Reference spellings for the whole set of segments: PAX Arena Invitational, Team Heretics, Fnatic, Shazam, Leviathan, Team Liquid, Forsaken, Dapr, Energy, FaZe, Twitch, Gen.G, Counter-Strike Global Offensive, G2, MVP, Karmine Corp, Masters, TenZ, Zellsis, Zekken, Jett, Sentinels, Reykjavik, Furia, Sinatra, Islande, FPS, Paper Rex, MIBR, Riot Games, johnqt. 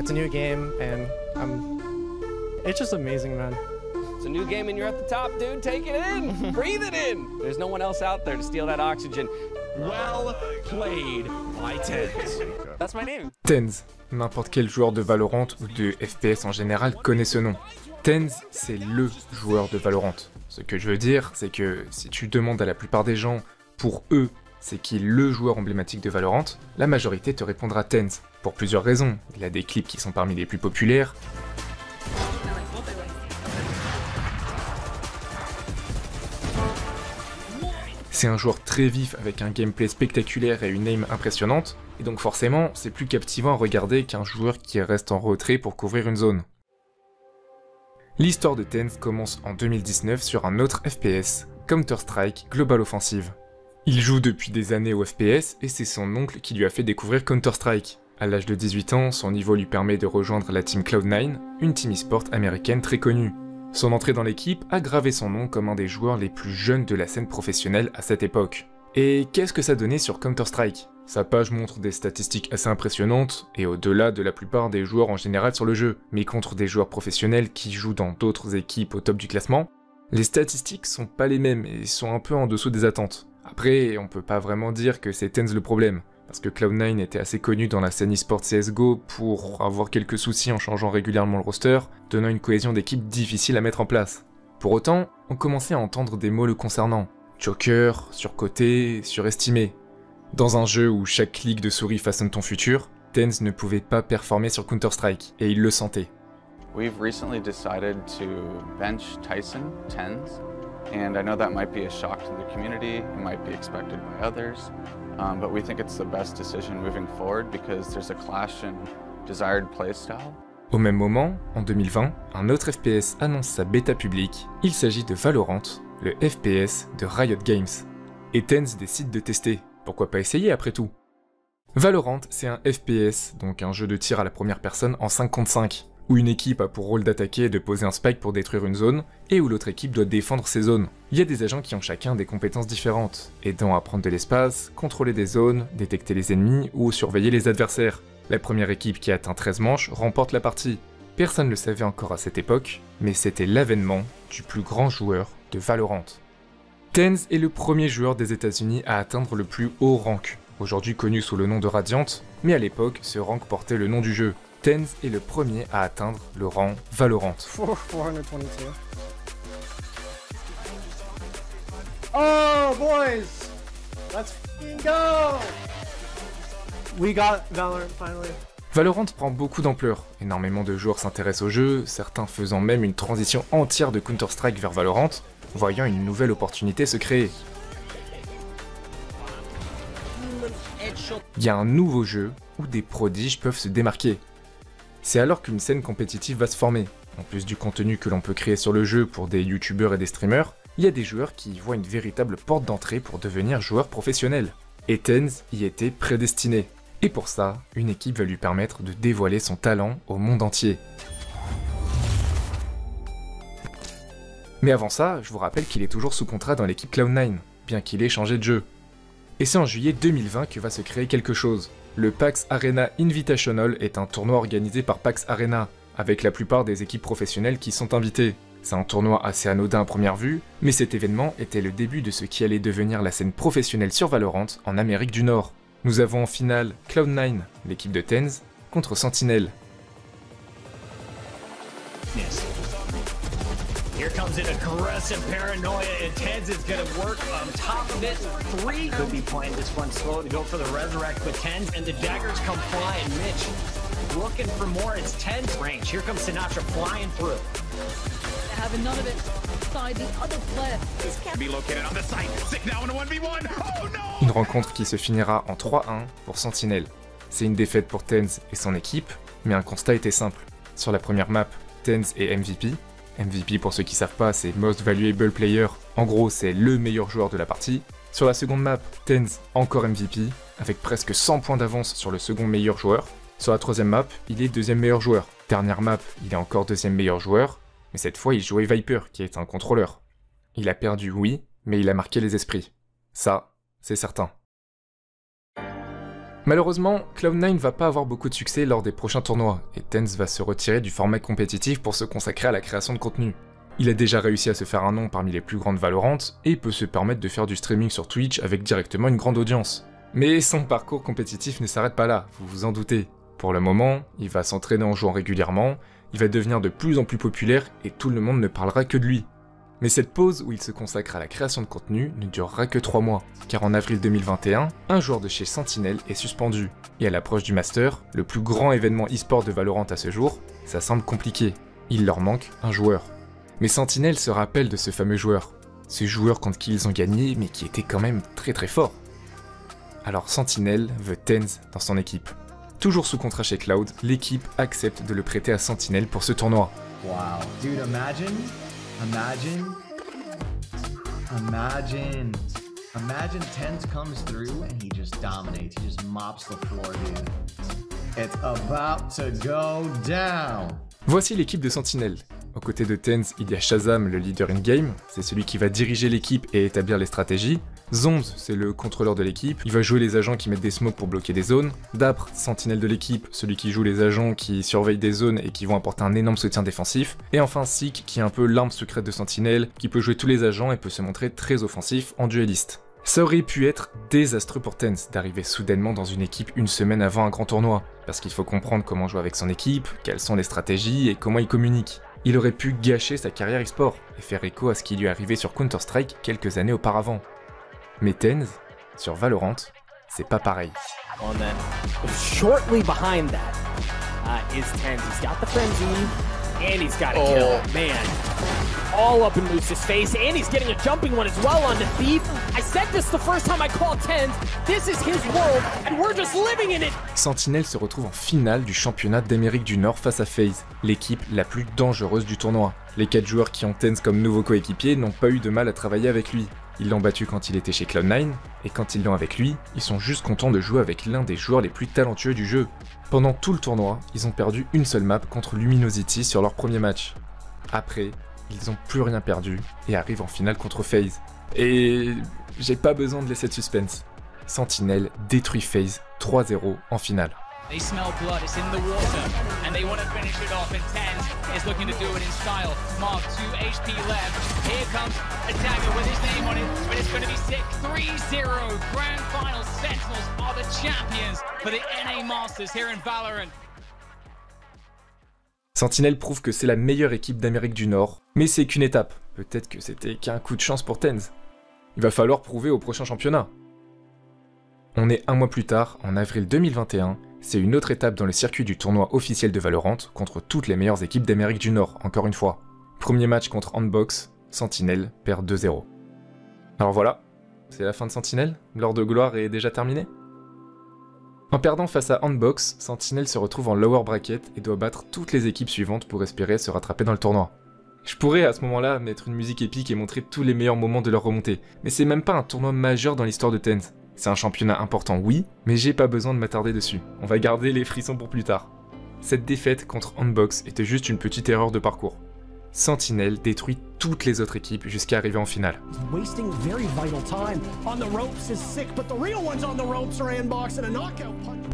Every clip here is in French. It's a new game, and it's just amazing, man. It's a new game, and you're at the top, dude. Take it in. Breathe it in. There's no one else out there to steal that oxygen. Well played by TenZ. That's my name. TenZ. N'importe quel joueur de Valorant ou de FPS en général connaît ce nom. TenZ, c'est LE joueur de Valorant. Ce que je veux dire, c'est que si tu demandes à la plupart des gens, pour eux, c'est qui LE joueur emblématique de Valorant, la majorité te répondra TenZ. Pour plusieurs raisons. Il a des clips qui sont parmi les plus populaires. C'est un joueur très vif avec un gameplay spectaculaire et une aim impressionnante, et donc forcément, c'est plus captivant à regarder qu'un joueur qui reste en retrait pour couvrir une zone. L'histoire de TenZ commence en 2019 sur un autre FPS, Counter-Strike Global Offensive. Il joue depuis des années au FPS et c'est son oncle qui lui a fait découvrir Counter-Strike. À l'âge de 18 ans, son niveau lui permet de rejoindre la team Cloud9, une team e-sport américaine très connue. Son entrée dans l'équipe a gravé son nom comme un des joueurs les plus jeunes de la scène professionnelle à cette époque. Et qu'est-ce que ça donnait sur Counter-Strike? Sa page montre des statistiques assez impressionnantes, et au-delà de la plupart des joueurs en général sur le jeu, mais contre des joueurs professionnels qui jouent dans d'autres équipes au top du classement, les statistiques sont pas les mêmes et sont un peu en dessous des attentes. Après, on peut pas vraiment dire que c'est TenZ le problème, parce que Cloud9 était assez connu dans la scène e-sport CSGO pour avoir quelques soucis en changeant régulièrement le roster, donnant une cohésion d'équipe difficile à mettre en place. Pour autant, on commençait à entendre des mots le concernant. Joker, surcoté, surestimé. Dans un jeu où chaque clic de souris façonne ton futur, TenZ ne pouvait pas performer sur Counter-Strike, et il le sentait. We've recently decided to bench Tyson, TenZ, and I know that might be a shock to the community, it might be expected by others, but we think it's the best decision moving forward because there's a clash in desired playstyle. Au même moment, en 2020, un autre FPS annonce sa bêta publique. Il s'agit de Valorant, le FPS de Riot Games. Et TenZ décide de tester. Pourquoi pas essayer après tout? Valorant, c'est un FPS, donc un jeu de tir à la première personne en 5 contre 5, où une équipe a pour rôle d'attaquer et de poser un Spike pour détruire une zone, et où l'autre équipe doit défendre ses zones. Il y a des agents qui ont chacun des compétences différentes, aidant à prendre de l'espace, contrôler des zones, détecter les ennemis ou surveiller les adversaires. La première équipe qui atteint 13 manches remporte la partie. Personne ne le savait encore à cette époque, mais c'était l'avènement du plus grand joueur de Valorant. TenZ est le premier joueur des États-Unis à atteindre le plus haut rank, aujourd'hui connu sous le nom de Radiant, mais à l'époque, ce rank portait le nom du jeu. TenZ est le premier à atteindre le rang Valorant. 422. Oh boys, let's go! We got Valorant finally. Valorant prend beaucoup d'ampleur, énormément de joueurs s'intéressent au jeu, certains faisant même une transition entière de Counter-Strike vers Valorant, voyant une nouvelle opportunité se créer. Il y a un nouveau jeu où des prodiges peuvent se démarquer. C'est alors qu'une scène compétitive va se former. En plus du contenu que l'on peut créer sur le jeu pour des youtubeurs et des streamers, il y a des joueurs qui y voient une véritable porte d'entrée pour devenir joueur professionnel. Et TenZ y était prédestiné. Et pour ça, une équipe va lui permettre de dévoiler son talent au monde entier. Mais avant ça, je vous rappelle qu'il est toujours sous contrat dans l'équipe Cloud9, bien qu'il ait changé de jeu. Et c'est en juillet 2020 que va se créer quelque chose. Le PAX Arena Invitational est un tournoi organisé par PAX Arena, avec la plupart des équipes professionnelles qui sont invitées. C'est un tournoi assez anodin à première vue, mais cet événement était le début de ce qui allait devenir la scène professionnelle sur Valorant en Amérique du Nord. Nous avons en finale Cloud9, l'équipe de TenZ, contre Sentinel. Yes. Here comes an aggressive paranoia, and TenZ is going to work on top of it. Three could be playing this one slow to go for the resurrect, but TenZ and the daggers come flying. Mitch looking for more. It's TenZ range. Here comes Sinatra flying through. Having none of it by the other player. This can't be located on the site. Sick now in a 1v1. Oh no! Une rencontre qui se finira en 3-1 pour Sentinel. C'est une défaite pour TenZ et son équipe, mais un constat était simple. Sur la première map, TenZ est MVP. MVP, pour ceux qui savent pas, c'est Most Valuable Player. En gros, c'est le meilleur joueur de la partie. Sur la seconde map, TenZ encore MVP, avec presque 100 points d'avance sur le second meilleur joueur. Sur la troisième map, il est deuxième meilleur joueur. Dernière map, il est encore deuxième meilleur joueur. Mais cette fois, il jouait Viper, qui est un contrôleur. Il a perdu, oui, mais il a marqué les esprits. Ça, c'est certain. Malheureusement, Cloud9 va pas avoir beaucoup de succès lors des prochains tournois, et TenZ va se retirer du format compétitif pour se consacrer à la création de contenu. Il a déjà réussi à se faire un nom parmi les plus grandes Valorant, et peut se permettre de faire du streaming sur Twitch avec directement une grande audience. Mais son parcours compétitif ne s'arrête pas là, vous vous en doutez. Pour le moment, il va s'entraîner en jouant régulièrement, il va devenir de plus en plus populaire et tout le monde ne parlera que de lui. Mais cette pause où il se consacre à la création de contenu ne durera que 3 mois, car en avril 2021, un joueur de chez Sentinel est suspendu. Et à l'approche du Master, le plus grand événement e-sport de Valorant à ce jour, ça semble compliqué. Il leur manque un joueur. Mais Sentinel se rappelle de ce fameux joueur. Ce joueur contre qui ils ont gagné, mais qui était quand même très très fort. Alors Sentinel veut TenZ dans son équipe. Toujours sous contrat chez Cloud, l'équipe accepte de le prêter à Sentinel pour ce tournoi. Wow, dude, imagine TenZ comes through and he just dominates, he just mops the floor, dude. It's about to go down. Voici l'équipe de Sentinel. Aux côtés de TenZ, il y a Shazam, le leader in-game, c'est celui qui va diriger l'équipe et établir les stratégies. Zombs, c'est le contrôleur de l'équipe, il va jouer les agents qui mettent des smokes pour bloquer des zones. Dapre, sentinelle de l'équipe, celui qui joue les agents qui surveillent des zones et qui vont apporter un énorme soutien défensif. Et enfin Seek, qui est un peu l'arme secrète de sentinelle, qui peut jouer tous les agents et peut se montrer très offensif en dueliste. Ça aurait pu être désastreux pour TenZ d'arriver soudainement dans une équipe une semaine avant un grand tournoi, parce qu'il faut comprendre comment jouer avec son équipe, quelles sont les stratégies et comment il communique. Il aurait pu gâcher sa carrière e-sport et faire écho à ce qui lui est arrivé sur Counter-Strike quelques années auparavant. Mais TenZ, sur Valorant, c'est pas pareil. Sentinel se retrouve en finale du championnat d'Amérique du Nord face à FaZe, l'équipe la plus dangereuse du tournoi. Les 4 joueurs qui ont TenZ comme nouveau coéquipier n'ont pas eu de mal à travailler avec lui. Ils l'ont battu quand il était chez Cloud9, et quand ils l'ont avec lui, ils sont juste contents de jouer avec l'un des joueurs les plus talentueux du jeu. Pendant tout le tournoi, ils ont perdu une seule map contre Luminosity sur leur premier match. Après, ils n'ont plus rien perdu et arrivent en finale contre FaZe. Et j'ai pas besoin de laisser de suspense. Sentinel détruit FaZe 3-0 en finale. Sentinel prouve que c'est la meilleure équipe d'Amérique du Nord, mais c'est qu'une étape. Peut-être que c'était qu'un coup de chance pour TenZ. Il va falloir prouver au prochain championnat. On est un mois plus tard, en avril 2021, c'est une autre étape dans le circuit du tournoi officiel de Valorant contre toutes les meilleures équipes d'Amérique du Nord, encore une fois. Premier match contre Handbox, Sentinel perd 2-0. Alors voilà, c'est la fin de Sentinel, l'heure de gloire est déjà terminée. En perdant face à Handbox, Sentinel se retrouve en lower bracket et doit battre toutes les équipes suivantes pour espérer se rattraper dans le tournoi. Je pourrais à ce moment-là mettre une musique épique et montrer tous les meilleurs moments de leur remontée, mais c'est même pas un tournoi majeur dans l'histoire de TenZ. C'est un championnat important, oui, mais j'ai pas besoin de m'attarder dessus. On va garder les frissons pour plus tard. Cette défaite contre Handbox était juste une petite erreur de parcours. Sentinel détruit toutes les autres équipes jusqu'à arriver en finale.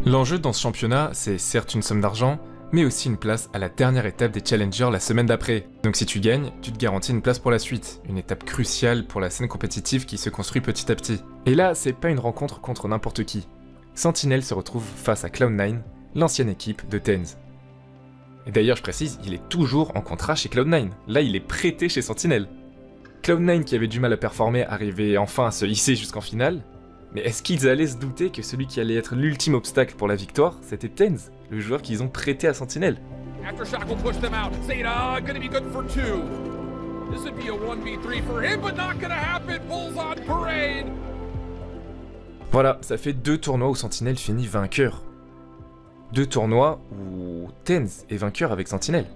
L'enjeu dans ce championnat, c'est certes une somme d'argent, mais aussi une place à la dernière étape des Challengers la semaine d'après. Donc si tu gagnes, tu te garantis une place pour la suite, une étape cruciale pour la scène compétitive qui se construit petit à petit. Et là, c'est pas une rencontre contre n'importe qui. Sentinel se retrouve face à Cloud9, l'ancienne équipe de TenZ. Et d'ailleurs, je précise, il est toujours en contrat chez Cloud9. Là, il est prêté chez Sentinel. Cloud9, qui avait du mal à performer, arrivait enfin à se hisser jusqu'en finale. Mais est-ce qu'ils allaient se douter que celui qui allait être l'ultime obstacle pour la victoire, c'était TenZ, le joueur qu'ils ont prêté à Sentinel? Voilà, ça fait 2 tournois où Sentinel finit vainqueur. 2 tournois où TenZ est vainqueur avec Sentinel.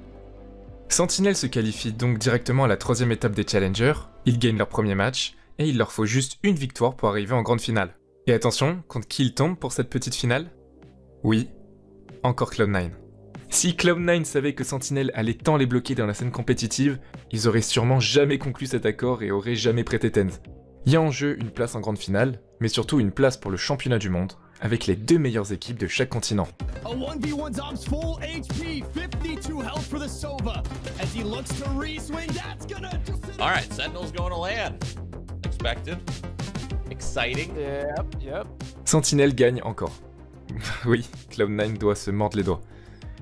Sentinel se qualifie donc directement à la 3e étape des Challengers, ils gagnent leur premier match, et il leur faut juste une victoire pour arriver en grande finale. Et attention, contre qui ils tombent pour cette petite finale? Oui, encore Cloud9. Si Cloud9 savait que Sentinel allait tant les bloquer dans la scène compétitive, ils auraient sûrement jamais conclu cet accord et auraient jamais prêté TenZ. Il y a en jeu une place en grande finale, mais surtout une place pour le championnat du monde, avec les deux meilleures équipes de chaque continent. All right, Sentinels going to land. Expected. Exciting. Yep, yep. Sentinel gagne encore. Oui, Cloud9 doit se mordre les doigts.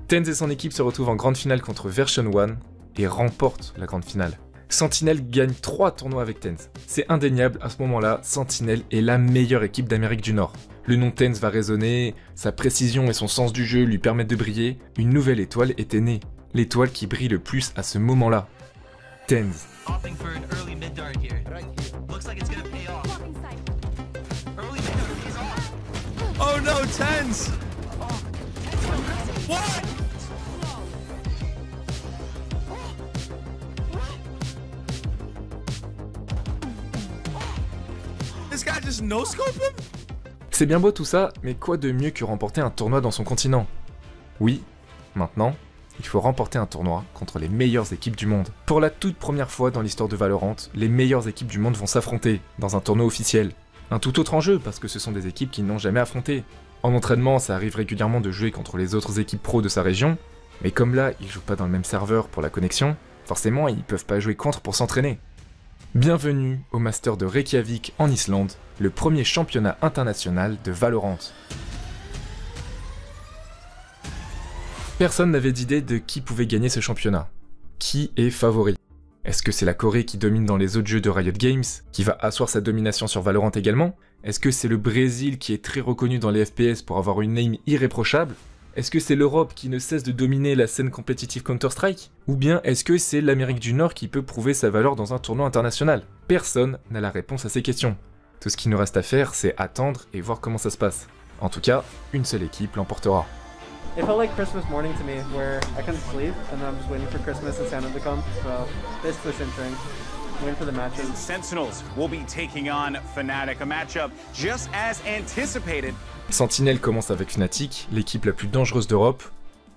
TenZ et son équipe se retrouvent en grande finale contre Version 1 et remportent la grande finale. Sentinel gagne 3 tournois avec TenZ. C'est indéniable, à ce moment-là, Sentinel est la meilleure équipe d'Amérique du Nord. Le nom TenZ va résonner, sa précision et son sens du jeu lui permettent de briller. Une nouvelle étoile était née, l'étoile qui brille le plus à ce moment-là. TenZ. Oh no, TenZ! What? C'est bien beau tout ça, mais quoi de mieux que remporter un tournoi dans son continent? Oui, maintenant, il faut remporter un tournoi contre les meilleures équipes du monde. Pour la toute première fois dans l'histoire de Valorant, les meilleures équipes du monde vont s'affronter dans un tournoi officiel. Un tout autre enjeu parce que ce sont des équipes qui n'ont jamais affronté. En entraînement, ça arrive régulièrement de jouer contre les autres équipes pro de sa région, mais comme là, ils jouent pas dans le même serveur pour la connexion, forcément, ils peuvent pas jouer contre pour s'entraîner. Bienvenue au Master de Reykjavik en Islande, le premier championnat international de Valorant. Personne n'avait d'idée de qui pouvait gagner ce championnat. Qui est favori? Est-ce que c'est la Corée qui domine dans les autres jeux de Riot Games, qui va asseoir sa domination sur Valorant également? Est-ce que c'est le Brésil qui est très reconnu dans les FPS pour avoir une aim irréprochable? Est-ce que c'est l'Europe qui ne cesse de dominer la scène compétitive Counter-Strike? Ou bien est-ce que c'est l'Amérique du Nord qui peut prouver sa valeur dans un tournoi international? Personne n'a la réponse à ces questions. Tout ce qu'il nous reste à faire, c'est attendre et voir comment ça se passe. En tout cas, une seule équipe l'emportera. It felt like Christmas morning to me, where I couldn't sleep, and I'm just waiting for Christmas and Santa to come. So basically same thing. Waiting for the matches. Sentinels will be taking on Fnatic, a matchup just as anticipated. Sentinel commence avec Fnatic, l'équipe la plus dangereuse d'Europe.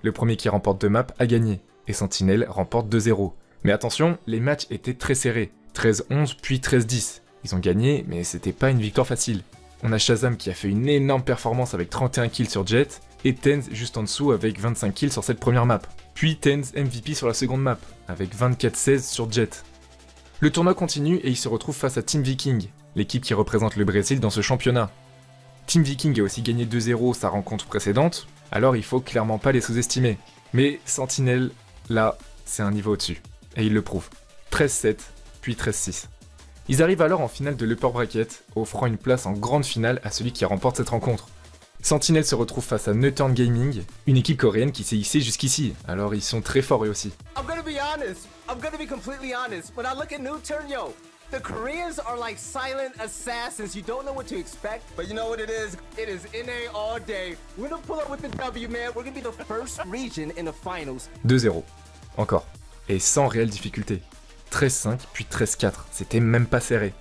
Le premier qui remporte 2 maps a gagné, et Sentinel remporte 2-0. Mais attention, les matchs étaient très serrés, 13-11 puis 13-10. Ils ont gagné, mais c'était pas une victoire facile. On a Shazam qui a fait une énorme performance avec 31 kills sur Jett, et TenZ juste en dessous avec 25 kills sur cette première map. Puis TenZ MVP sur la seconde map, avec 24-16 sur Jett. Le tournoi continue et il se retrouve face à Team Viking, l'équipe qui représente le Brésil dans ce championnat. Team Viking a aussi gagné 2-0 sa rencontre précédente, alors il faut clairement pas les sous-estimer. Mais Sentinel, là, c'est un niveau au-dessus. Et il le prouve. 13-7, puis 13-6. Ils arrivent alors en finale de l'Upper Bracket, offrant une place en grande finale à celui qui remporte cette rencontre. Sentinel se retrouve face à 100 Thieves Gaming, une équipe coréenne qui s'est hissée jusqu'ici, alors ils sont très forts eux aussi. The Koreans are like silent assassins. You don't know what to expect, but you know what it is. It is NA all day. We're gonna pull up with the W, man. We're gonna be the first region in the finals. 2-0. Encore. Et sans réelle difficulté. 13-5 puis 13-4. C'était même pas serré.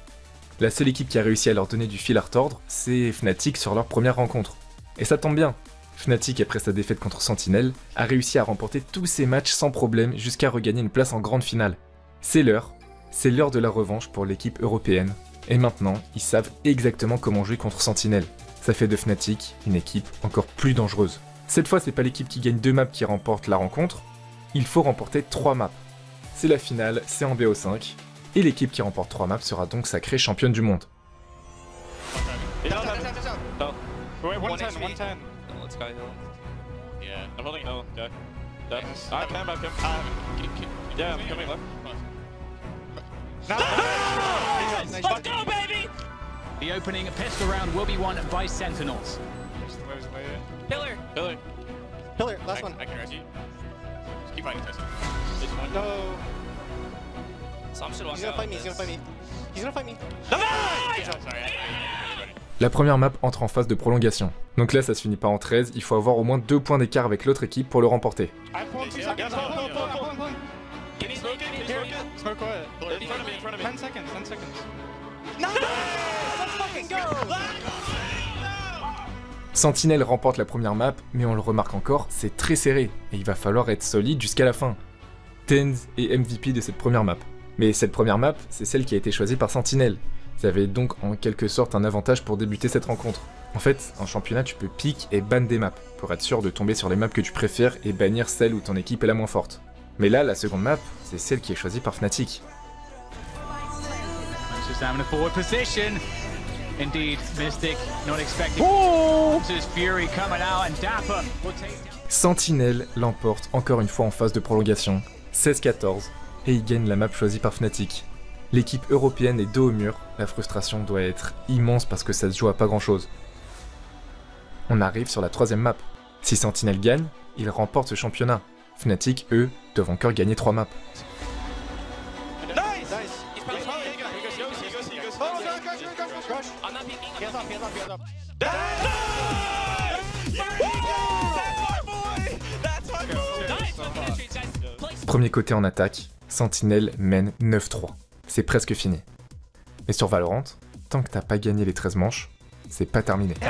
La seule équipe qui a réussi à leur donner du fil à retordre, c'est Fnatic sur leur première rencontre. Et ça tombe bien. Fnatic, après sa défaite contre Sentinel, a réussi à remporter tous ses matchs sans problème jusqu'à regagner une place en grande finale. C'est l'heure de la revanche pour l'équipe européenne, et maintenant, ils savent exactement comment jouer contre Sentinel. Ça fait de Fnatic une équipe encore plus dangereuse. Cette fois, c'est pas l'équipe qui gagne 2 maps qui remporte la rencontre, il faut remporter 3 maps. C'est la finale, c'est en BO5, et l'équipe qui remporte 3 maps sera donc sacrée championne du monde. La première map entre en phase de prolongation. Donc là ça se finit pas en 13, il faut avoir au moins 2 points d'écart avec l'autre équipe pour le remporter. Sentinel remporte la première map, mais on le remarque encore, c'est très serré, et il va falloir être solide jusqu'à la fin. TenZ est MVP de cette première map. Mais cette première map, c'est celle qui a été choisie par Sentinel. Ils avaient donc en quelque sorte un avantage pour débuter cette rencontre. En fait, en championnat, tu peux pick et ban des maps, pour être sûr de tomber sur les maps que tu préfères et bannir celle où ton équipe est la moins forte. Mais là, la seconde map, c'est celle qui est choisie par Fnatic. Oh, Sentinel l'emporte encore une fois en phase de prolongation, 16-14, et il gagne la map choisie par Fnatic. L'équipe européenne est dos au mur, la frustration doit être immense parce que ça se joue à pas grand chose. On arrive sur la troisième map. Si Sentinel gagne, il remporte ce championnat. Fnatic, eux, doivent encore gagner 3 maps. Premier côté en attaque, Sentinel mène 9-3. C'est presque fini. Mais sur Valorant, tant que t'as pas gagné les 13 manches, c'est pas terminé. Oh,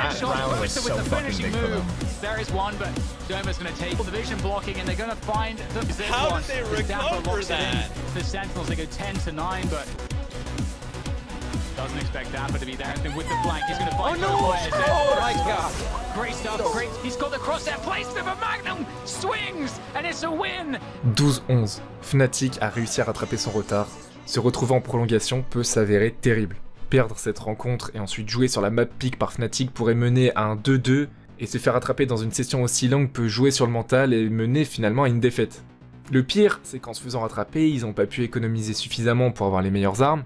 12-11. Fnatic a réussi à rattraper son retard. Se retrouver en prolongation peut s'avérer terrible. Perdre cette rencontre et ensuite jouer sur la map pick par Fnatic pourrait mener à un 2-2 et se faire attraper dans une session aussi longue peut jouer sur le mental et mener finalement à une défaite. Le pire, c'est qu'en se faisant rattraper, ils n'ont pas pu économiser suffisamment pour avoir les meilleures armes,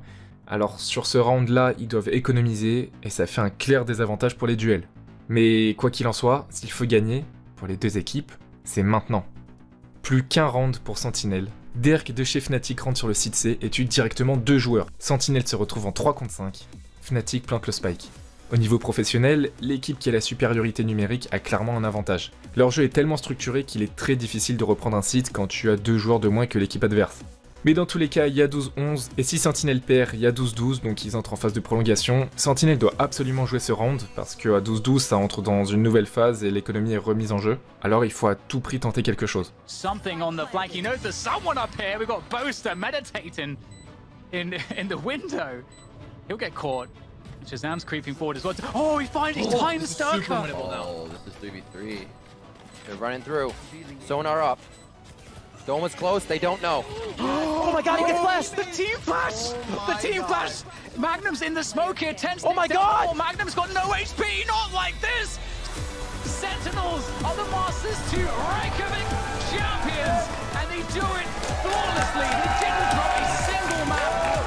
alors sur ce round-là, ils doivent économiser et ça fait un clair désavantage pour les duels. Mais quoi qu'il en soit, s'il faut gagner, pour les deux équipes, c'est maintenant. Plus qu'un round pour Sentinel. Dirk de chez Fnatic rentre sur le site C et tue directement 2 joueurs. Sentinel se retrouve en 3 contre 5. Fnatic plante le Spike. Au niveau professionnel, l'équipe qui a la supériorité numérique a clairement un avantage. Leur jeu est tellement structuré qu'il est très difficile de reprendre un site quand tu as 2 joueurs de moins que l'équipe adverse. Mais dans tous les cas, il y a 12-11 et si Sentinel perd, il y a 12-12 donc ils entrent en phase de prolongation. Sentinel doit absolument jouer ce round parce qu'à 12-12 ça entre dans une nouvelle phase et l'économie est remise en jeu. Alors il faut à tout prix tenter quelque chose. The one was close, they don't know. Oh my god, he gets flashed! The team flash! The team flash! Magnum's in the smoke here, TenZ. Oh my god! Oh, Magnum's got no HP, not like this! Sentinels are the masters to Reykjavik champions, and they do it flawlessly. They didn't drop a single map.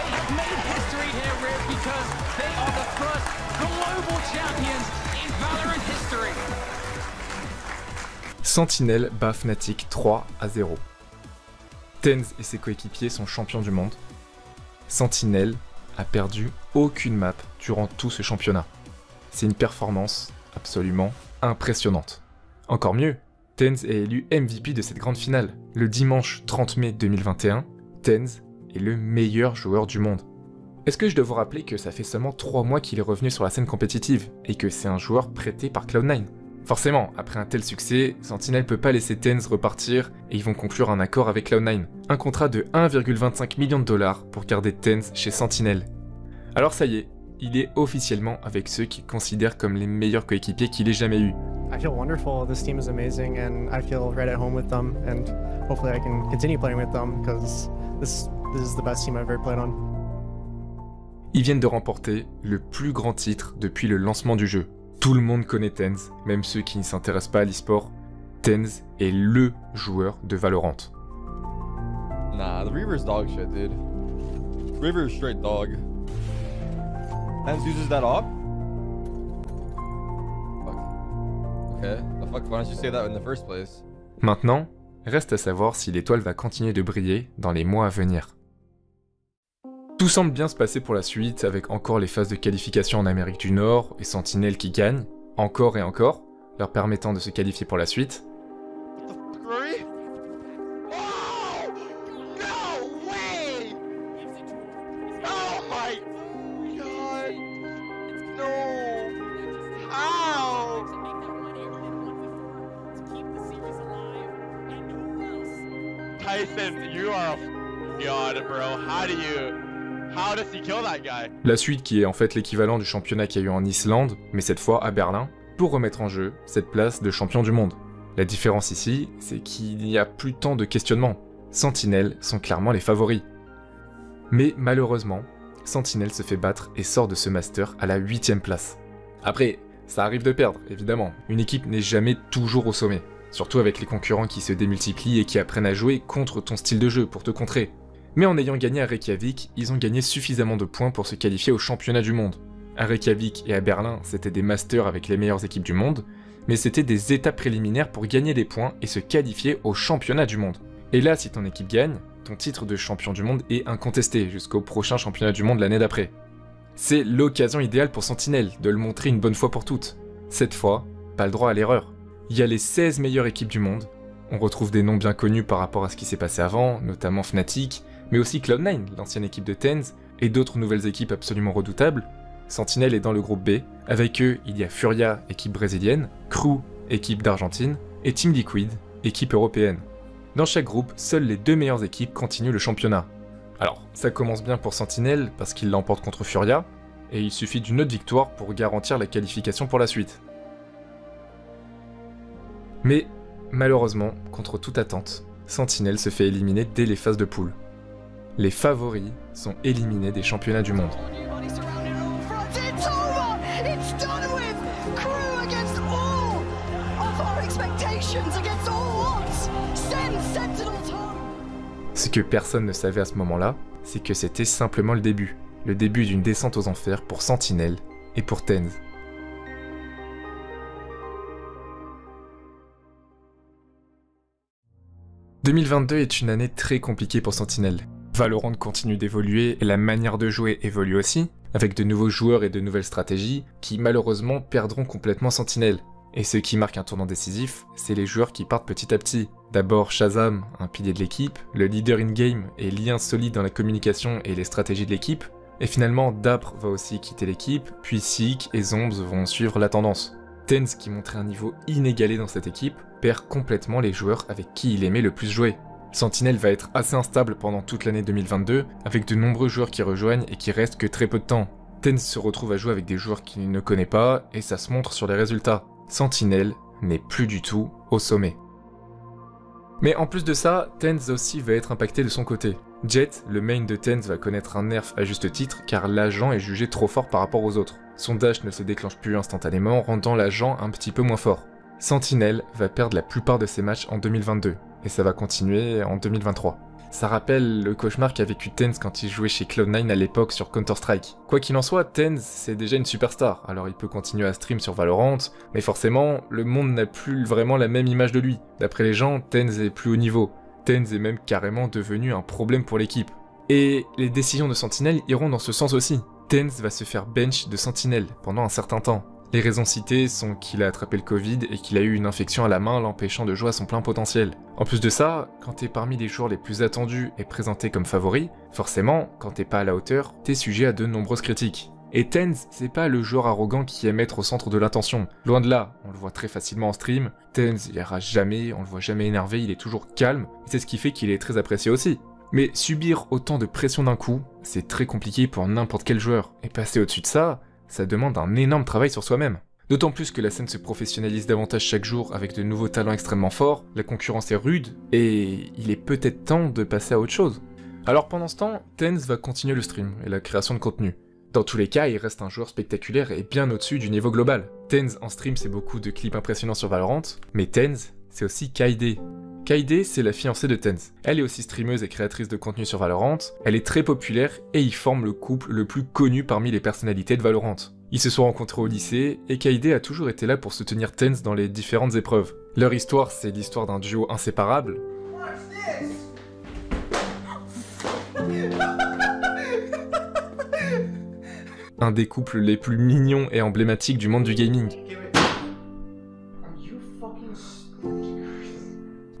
They have made history here, Riv, because they are the first global champions in Valorant history. Sentinel bat Fnatic 3-0. TenZ et ses coéquipiers sont champions du monde. Sentinel a perdu aucune map durant tout ce championnat. C'est une performance absolument impressionnante. Encore mieux, TenZ est élu MVP de cette grande finale. Le dimanche 30 mai 2021, TenZ est le meilleur joueur du monde. Est-ce que je dois vous rappeler que ça fait seulement 3 mois qu'il est revenu sur la scène compétitive et que c'est un joueur prêté par Cloud9 ? Forcément, après un tel succès, Sentinel peut pas laisser TenZ repartir et ils vont conclure un accord avec Cloud9. Un contrat de 1,25 million $ pour garder TenZ chez Sentinel. Alors ça y est, il est officiellement avec ceux qu'il considère comme les meilleurs coéquipiers qu'il ait jamais eu. I feel wonderful. This team is amazing and I feel right at home with them and hopefully I can continue playing with them because this is the best team I've ever played on. Ils viennent de remporter le plus grand titre depuis le lancement du jeu. Tout le monde connaît TenZ, même ceux qui ne s'intéressent pas à l'e-sport. TenZ est LE joueur de Valorant. Nah, the Reaver's dog shit, dude. Reaver's straight dog. TenZ uses that op? Fuck. Okay, the fuck, why don't you say that in the first place? Maintenant, reste à savoir si l'étoile va continuer de briller dans les mois à venir. Tout semble bien se passer pour la suite, avec encore les phases de qualification en Amérique du Nord et Sentinel qui gagnent, encore et encore, leur permettant de se qualifier pour la suite. La suite qui est en fait l'équivalent du championnat qu'il y a eu en Islande, mais cette fois à Berlin, pour remettre en jeu cette place de champion du monde. La différence ici, c'est qu'il n'y a plus tant de questionnement. Sentinels sont clairement les favoris. Mais malheureusement, Sentinels se fait battre et sort de ce master à la 8ème place. Après, ça arrive de perdre, évidemment. Une équipe n'est jamais toujours au sommet. Surtout avec les concurrents qui se démultiplient et qui apprennent à jouer contre ton style de jeu pour te contrer. Mais en ayant gagné à Reykjavik, ils ont gagné suffisamment de points pour se qualifier au championnat du monde. À Reykjavik et à Berlin, c'était des masters avec les meilleures équipes du monde, mais c'était des étapes préliminaires pour gagner des points et se qualifier au championnat du monde. Et là, si ton équipe gagne, ton titre de champion du monde est incontesté jusqu'au prochain championnat du monde l'année d'après. C'est l'occasion idéale pour Sentinels de le montrer une bonne fois pour toutes. Cette fois, pas le droit à l'erreur. Il y a les 16 meilleures équipes du monde, on retrouve des noms bien connus par rapport à ce qui s'est passé avant, notamment Fnatic, mais aussi Cloud9, l'ancienne équipe de TenZ, et d'autres nouvelles équipes absolument redoutables. Sentinel est dans le groupe B, avec eux il y a Furia, équipe brésilienne, Crew, équipe d'Argentine, et Team Liquid, équipe européenne. Dans chaque groupe, seules les deux meilleures équipes continuent le championnat. Alors, ça commence bien pour Sentinel, parce qu'il l'emporte contre Furia, et il suffit d'une autre victoire pour garantir la qualification pour la suite. Mais, malheureusement, contre toute attente, Sentinel se fait éliminer dès les phases de poule. Les favoris sont éliminés des championnats du monde. Ce que personne ne savait à ce moment-là, c'est que c'était simplement le début. Le début d'une descente aux enfers pour Sentinel et pour TenZ. « 2022 est une année très compliquée pour Sentinel. Valorant continue d'évoluer et la manière de jouer évolue aussi, avec de nouveaux joueurs et de nouvelles stratégies qui malheureusement perdront complètement Sentinel. Et ce qui marque un tournant décisif, c'est les joueurs qui partent petit à petit. D'abord Shazam, un pilier de l'équipe, le leader in-game et lien solide dans la communication et les stratégies de l'équipe, et finalement Dapr va aussi quitter l'équipe, puis Seek et Zombs vont suivre la tendance. TenZ, qui montrait un niveau inégalé dans cette équipe, perd complètement les joueurs avec qui il aimait le plus jouer. Sentinel va être assez instable pendant toute l'année 2022, avec de nombreux joueurs qui rejoignent et qui restent que très peu de temps. TenZ se retrouve à jouer avec des joueurs qu'il ne connaît pas, et ça se montre sur les résultats. Sentinel n'est plus du tout au sommet. Mais en plus de ça, TenZ aussi va être impacté de son côté. Jett, le main de TenZ, va connaître un nerf à juste titre car l'agent est jugé trop fort par rapport aux autres. Son dash ne se déclenche plus instantanément, rendant l'agent un petit peu moins fort. Sentinel va perdre la plupart de ses matchs en 2022, et ça va continuer en 2023. Ça rappelle le cauchemar qu'a vécu TenZ quand il jouait chez Cloud9 à l'époque sur Counter-Strike. Quoi qu'il en soit, TenZ c'est déjà une superstar, alors il peut continuer à stream sur Valorant, mais forcément, le monde n'a plus vraiment la même image de lui. D'après les gens, TenZ est plus haut niveau. TenZ est même carrément devenu un problème pour l'équipe. Et les décisions de Sentinel iront dans ce sens aussi. TenZ va se faire bench de Sentinel pendant un certain temps. Les raisons citées sont qu'il a attrapé le Covid et qu'il a eu une infection à la main l'empêchant de jouer à son plein potentiel. En plus de ça, quand t'es parmi les joueurs les plus attendus et présentés comme favoris, forcément, quand t'es pas à la hauteur, t'es sujet à de nombreuses critiques. Et TenZ, c'est pas le joueur arrogant qui aime être au centre de l'attention. Loin de là, on le voit très facilement en stream, TenZ il ira jamais, on le voit jamais énervé, il est toujours calme, et c'est ce qui fait qu'il est très apprécié aussi. Mais subir autant de pression d'un coup, c'est très compliqué pour n'importe quel joueur. Et passer au-dessus de ça, ça demande un énorme travail sur soi-même. D'autant plus que la scène se professionnalise davantage chaque jour avec de nouveaux talents extrêmement forts, la concurrence est rude, et il est peut-être temps de passer à autre chose. Alors pendant ce temps, TenZ va continuer le stream et la création de contenu. Dans tous les cas, il reste un joueur spectaculaire et bien au-dessus du niveau global. TenZ en stream c'est beaucoup de clips impressionnants sur Valorant, mais TenZ c'est aussi Kyedae. Kyedae, c'est la fiancée de TenZ. Elle est aussi streameuse et créatrice de contenu sur Valorant, elle est très populaire et ils forment le couple le plus connu parmi les personnalités de Valorant. Ils se sont rencontrés au lycée et Kyedae a toujours été là pour soutenir TenZ dans les différentes épreuves. Leur histoire, c'est l'histoire d'un duo inséparable. Un des couples les plus mignons et emblématiques du monde du gaming.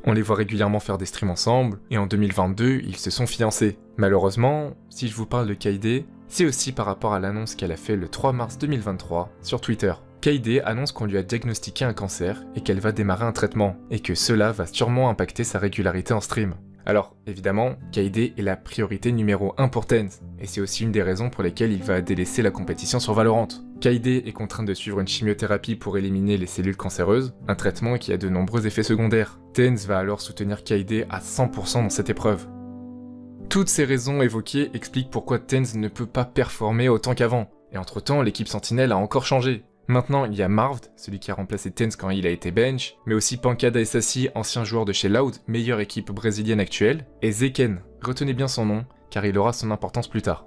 On les voit régulièrement faire des streams ensemble, et en 2022, ils se sont fiancés. Malheureusement, si je vous parle de Kyedae, c'est aussi par rapport à l'annonce qu'elle a fait le 3 mars 2023 sur Twitter. Kyedae annonce qu'on lui a diagnostiqué un cancer et qu'elle va démarrer un traitement, et que cela va sûrement impacter sa régularité en stream. Alors évidemment, Kyedae est la priorité numéro 1 pour TenZ, et c'est aussi une des raisons pour lesquelles il va délaisser la compétition sur Valorant. Kyedae est contrainte de suivre une chimiothérapie pour éliminer les cellules cancéreuses, un traitement qui a de nombreux effets secondaires. TenZ va alors soutenir Kyedae à 100% dans cette épreuve. Toutes ces raisons évoquées expliquent pourquoi TenZ ne peut pas performer autant qu'avant, et entre temps l'équipe Sentinelle a encore changé. Maintenant, il y a Marv, celui qui a remplacé TenZ quand il a été bench, mais aussi Pancada et Sassi, ancien joueur de chez Loud, meilleure équipe brésilienne actuelle, et Zekken, retenez bien son nom, car il aura son importance plus tard.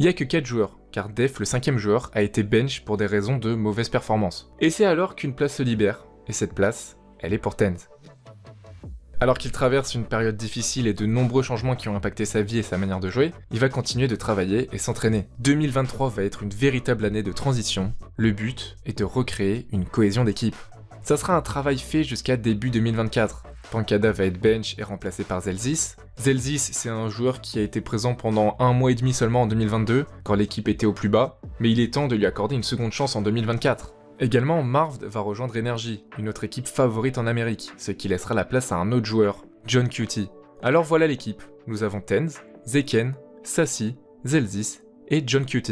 Il n'y a que 4 joueurs, car Def, le 5ème joueur, a été bench pour des raisons de mauvaise performance. Et c'est alors qu'une place se libère, et cette place, elle est pour TenZ. Alors qu'il traverse une période difficile et de nombreux changements qui ont impacté sa vie et sa manière de jouer, il va continuer de travailler et s'entraîner. 2023 va être une véritable année de transition, le but est de recréer une cohésion d'équipe. Ça sera un travail fait jusqu'à début 2024. Pancada va être bench et remplacé par Zellsis. Zellsis, c'est un joueur qui a été présent pendant un mois et demi seulement en 2022, quand l'équipe était au plus bas, mais il est temps de lui accorder une seconde chance en 2024. Également, Marv va rejoindre Energy, une autre équipe favorite en Amérique, ce qui laissera la place à un autre joueur, johnqt. Alors voilà l'équipe, nous avons TenZ, Zekken, Sassi, Zellsis et johnqt.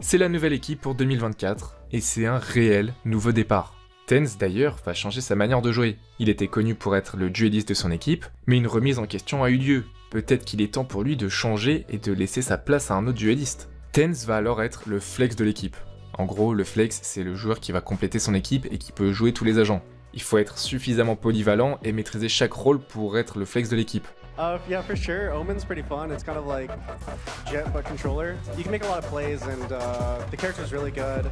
C'est la nouvelle équipe pour 2024, et c'est un réel nouveau départ. TenZ d'ailleurs va changer sa manière de jouer. Il était connu pour être le dueliste de son équipe, mais une remise en question a eu lieu. Peut-être qu'il est temps pour lui de changer et de laisser sa place à un autre dueliste. TenZ va alors être le flex de l'équipe. En gros, le flex, c'est le joueur qui va compléter son équipe et qui peut jouer tous les agents. Il faut être suffisamment polyvalent et maîtriser chaque rôle pour être le flex de l'équipe. Yeah, for sure. Omen's pretty fun. It's kind of like Jett but controller. You can make a lot of plays and the character's really good.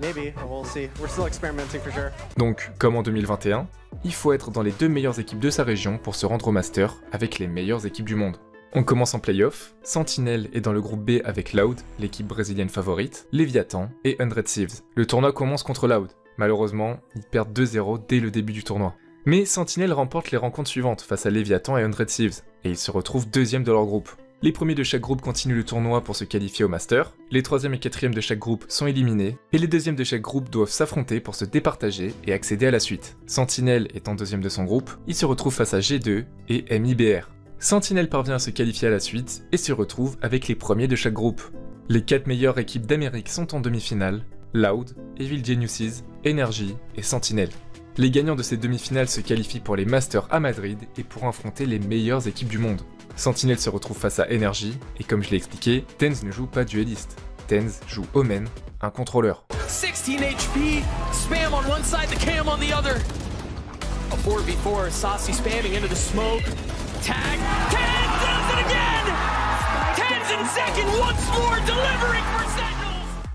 Maybe, we'll see. We're still experimenting for sure. Donc, comme en 2021, il faut être dans les 2 meilleures équipes de sa région pour se rendre au master avec les meilleures équipes du monde. On commence en playoff, Sentinel est dans le groupe B avec Loud, l'équipe brésilienne favorite, Leviathan et 100 Thieves. Le tournoi commence contre Loud. Malheureusement, ils perdent 2-0 dès le début du tournoi. Mais Sentinel remporte les rencontres suivantes face à Leviathan et 100 Thieves, et ils se retrouvent 2e de leur groupe. Les premiers de chaque groupe continuent le tournoi pour se qualifier au Master, les 3e et 4e de chaque groupe sont éliminés, et les 2e de chaque groupe doivent s'affronter pour se départager et accéder à la suite. Sentinel étant 2e de son groupe, il se retrouve face à G2 et MIBR. Sentinel parvient à se qualifier à la suite et se retrouve avec les premiers de chaque groupe. Les 4 meilleures équipes d'Amérique sont en demi-finale, Loud, Evil Geniuses, Energy et Sentinel. Les gagnants de ces demi-finales se qualifient pour les Masters à Madrid et pour affronter les meilleures équipes du monde. Sentinel se retrouve face à Energy et comme je l'ai expliqué, TenZ ne joue pas dueliste. TenZ joue Omen, un contrôleur. 16 HP, spam on one side, the cam on the other. A 4v4, Sassi spamming into the smoke. Tag. TenZ does it again. TenZ in second once more delivering for Sentinels.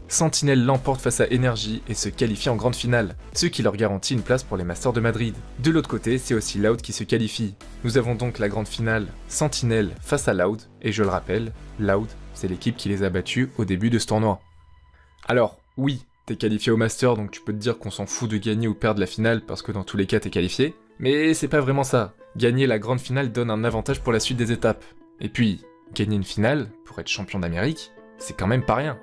Sentinel l'emporte face à Energy et se qualifie en grande finale, ce qui leur garantit une place pour les Masters de Madrid. De l'autre côté, c'est aussi Loud qui se qualifie. Nous avons donc la grande finale, Sentinel face à Loud, et je le rappelle, Loud, c'est l'équipe qui les a battus au début de ce tournoi. Alors, oui, t'es qualifié au Master, donc tu peux te dire qu'on s'en fout de gagner ou perdre la finale parce que dans tous les cas t'es qualifié, mais c'est pas vraiment ça. Gagner la grande finale donne un avantage pour la suite des étapes. Et puis, gagner une finale, pour être champion d'Amérique, c'est quand même pas rien.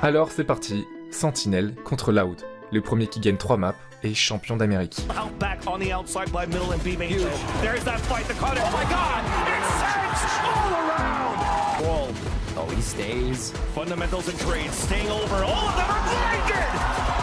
Alors c'est parti, Sentinel contre Loud. Le premier qui gagne 3 maps est champion d'Amérique. Oh, he stays. Fundamentals and trades staying over. All of them are blinded!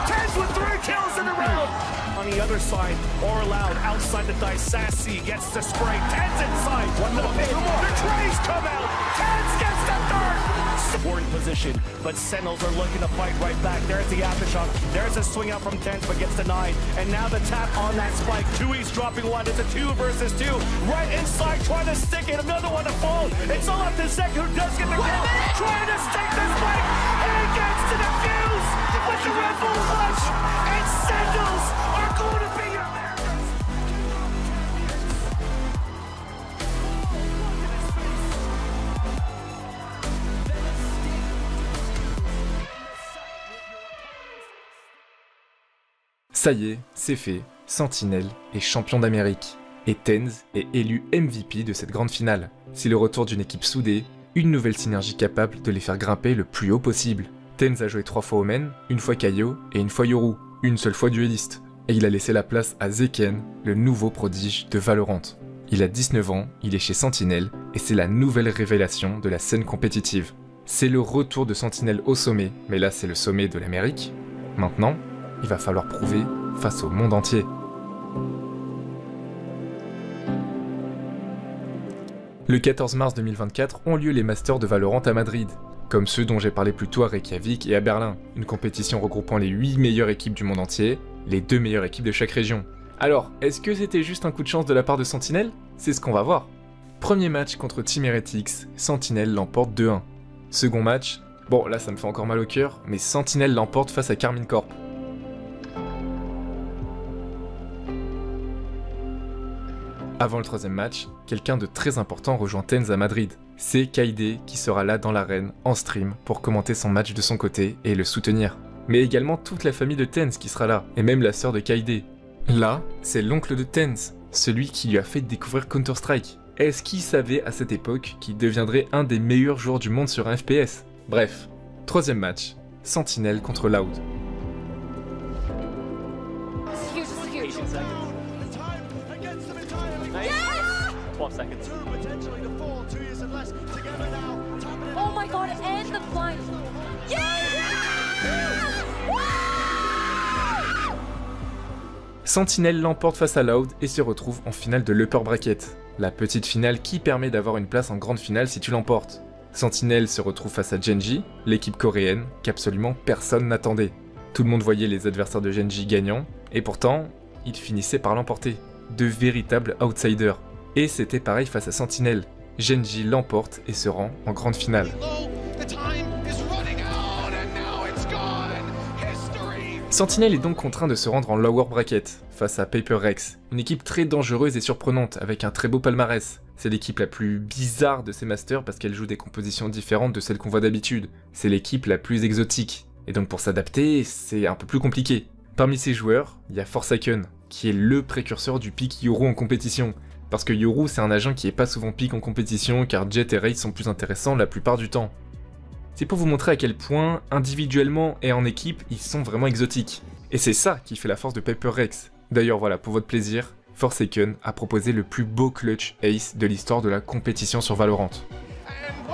TenZ with 3 kills in a row! On the other side, or Loud outside the dice. Sassi gets the spray. TenZ inside. One more. The trays come out. TenZ gets the third. Supporting position, but Sentinels are looking to fight right back. There's the aftershock. There's a swing out from TenZ, but gets denied. And now the tap on that Spike. 2E's dropping one. It's a 2 versus 2. Right inside, trying to stick it. Another one to fall. It's all up to Zek, who does get the kill. Trying to stick the Spike, and he gets to the fuse with the Red Bull clutch. And Sentinels are going to be up there. Ça y est, c'est fait, Sentinel est champion d'Amérique, et TenZ est élu MVP de cette grande finale. C'est le retour d'une équipe soudée, une nouvelle synergie capable de les faire grimper le plus haut possible. TenZ a joué 3 fois Omen, une fois Kyo et une fois Yoru, une seule fois dueliste, et il a laissé la place à Zekken, le nouveau prodige de Valorant. Il a 19 ans, il est chez Sentinels, et c'est la nouvelle révélation de la scène compétitive. C'est le retour de Sentinels au sommet, mais là c'est le sommet de l'Amérique. Maintenant, il va falloir prouver face au monde entier. Le 14 mars 2024 ont lieu les Masters de Valorant à Madrid, comme ceux dont j'ai parlé plus tôt à Reykjavik et à Berlin, une compétition regroupant les 8 meilleures équipes du monde entier, les 2 meilleures équipes de chaque région. Alors, est-ce que c'était juste un coup de chance de la part de Sentinels? C'est ce qu'on va voir. Premier match contre Team Heretics, Sentinels l'emporte 2-1. Second match, bon là ça me fait encore mal au cœur, mais Sentinels l'emporte face à Karmine Corp. Avant le troisième match, quelqu'un de très important rejoint TenZ à Madrid. C'est Kyedae qui sera là dans l'arène, en stream, pour commenter son match de son côté et le soutenir. Mais également toute la famille de TenZ qui sera là, et même la sœur de Kyedae. Là, c'est l'oncle de TenZ, celui qui lui a fait découvrir Counter-Strike. Est-ce qu'il savait à cette époque qu'il deviendrait un des meilleurs joueurs du monde sur un FPS? Bref, troisième match, Sentinels contre Loud. Sentinels l'emporte face à Loud et se retrouve en finale de l'Upper Bracket, la petite finale qui permet d'avoir une place en grande finale si tu l'emportes. Sentinels se retrouve face à Gen.G, l'équipe coréenne qu'absolument personne n'attendait. Tout le monde voyait les adversaires de Gen.G gagnants, et pourtant, ils finissaient par l'emporter. De véritables outsiders. Et c'était pareil face à Sentinels. Gen.G l'emporte et se rend en grande finale. Sentinels est donc contraint de se rendre en lower bracket, face à Paper Rex, une équipe très dangereuse et surprenante, avec un très beau palmarès. C'est l'équipe la plus bizarre de ces masters parce qu'elle joue des compositions différentes de celles qu'on voit d'habitude. C'est l'équipe la plus exotique, et donc pour s'adapter, c'est un peu plus compliqué. Parmi ces joueurs, il y a Forsaken, qui est le précurseur du pick Yoru en compétition, parce que Yoru c'est un agent qui est pas souvent pick en compétition car Jett et Raid sont plus intéressants la plupart du temps. C'est pour vous montrer à quel point, individuellement et en équipe, ils sont vraiment exotiques. Et c'est ça qui fait la force de Paper Rex. D'ailleurs voilà, pour votre plaisir, Forsaken a proposé le plus beau clutch ace de l'histoire de la compétition sur Valorant.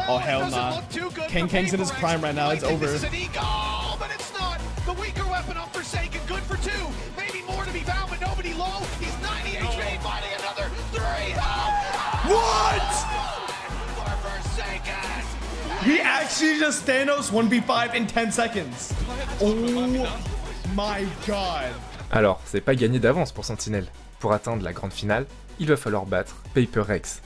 Oh hell nah. Kang's in his prime right now, it's over. He actually just Thanos 1v5 in 10 seconds. Oh my god. Alors, c'est pas gagné d'avance pour Sentinels. Pour atteindre la grande finale, il va falloir battre Paper Rex.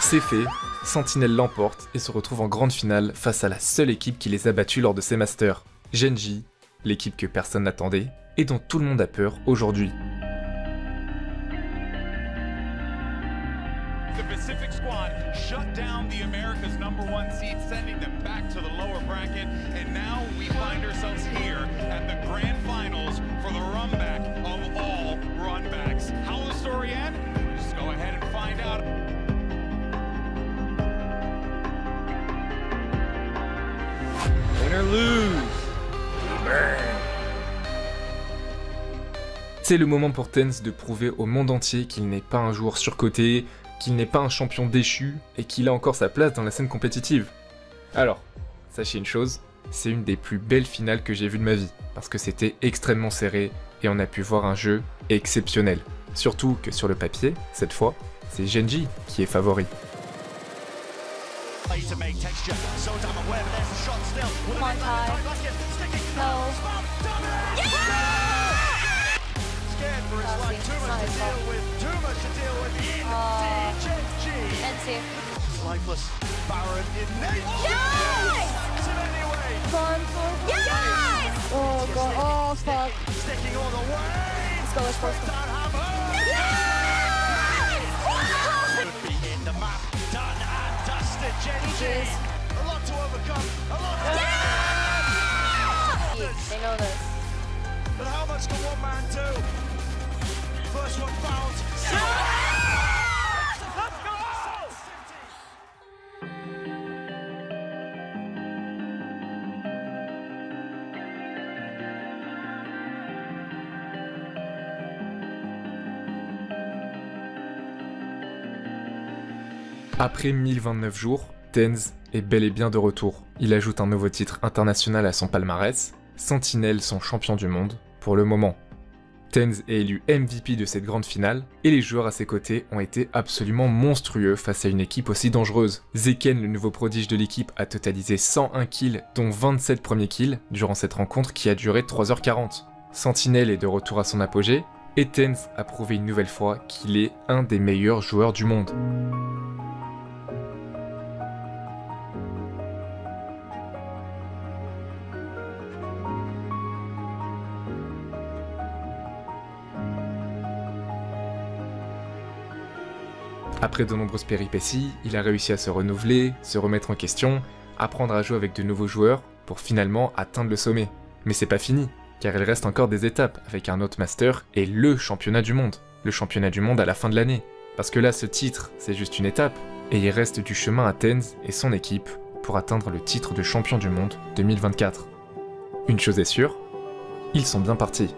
C'est fait, Sentinels l'emporte et se retrouve en grande finale face à la seule équipe qui les a battus lors de ces masters, Gen.G, l'équipe que personne n'attendait et dont tout le monde a peur aujourd'hui. C'est le moment pour TenZ de prouver au monde entier qu'il n'est pas un joueur surcoté, qu'il n'est pas un champion déchu et qu'il a encore sa place dans la scène compétitive. Alors, sachez une chose, c'est une des plus belles finales que j'ai vues de ma vie, parce que c'était extrêmement serré et on a pu voir un jeu exceptionnel. Surtout que sur le papier, cette fois, c'est Gen.G qui est favori. Come on, Ty. No. Yeah! Scared for his life. Too much to deal with. Too much to deal with. Gen.G. TenZ. Lifeless. Baron in nature. Yes! Anyway. Yes! Oh, God. Oh, fuck. Sticking all the way. Let's go. Let's go. Yes! Could be in the map. Done and dusted. Gen.G. A lot to overcome, a lot to overcome. They know this. But how much can one man do? First one fouled. Let's go! Après 1029 jours, TenZ est bel et bien de retour. Il ajoute un nouveau titre international à son palmarès, Sentinels sont champions du monde, pour le moment. TenZ est élu MVP de cette grande finale, et les joueurs à ses côtés ont été absolument monstrueux face à une équipe aussi dangereuse. Zekken, le nouveau prodige de l'équipe, a totalisé 101 kills, dont 27 premiers kills, durant cette rencontre qui a duré 3h40. Sentinel est de retour à son apogée, et TenZ a prouvé une nouvelle fois qu'il est un des meilleurs joueurs du monde. Après de nombreuses péripéties, il a réussi à se renouveler, se remettre en question, apprendre à jouer avec de nouveaux joueurs pour finalement atteindre le sommet. Mais c'est pas fini, car il reste encore des étapes avec un autre master et le championnat du monde. Le championnat du monde à la fin de l'année. Parce que là, ce titre, c'est juste une étape, et il reste du chemin à TenZ et son équipe pour atteindre le titre de champion du monde 2024. Une chose est sûre, ils sont bien partis.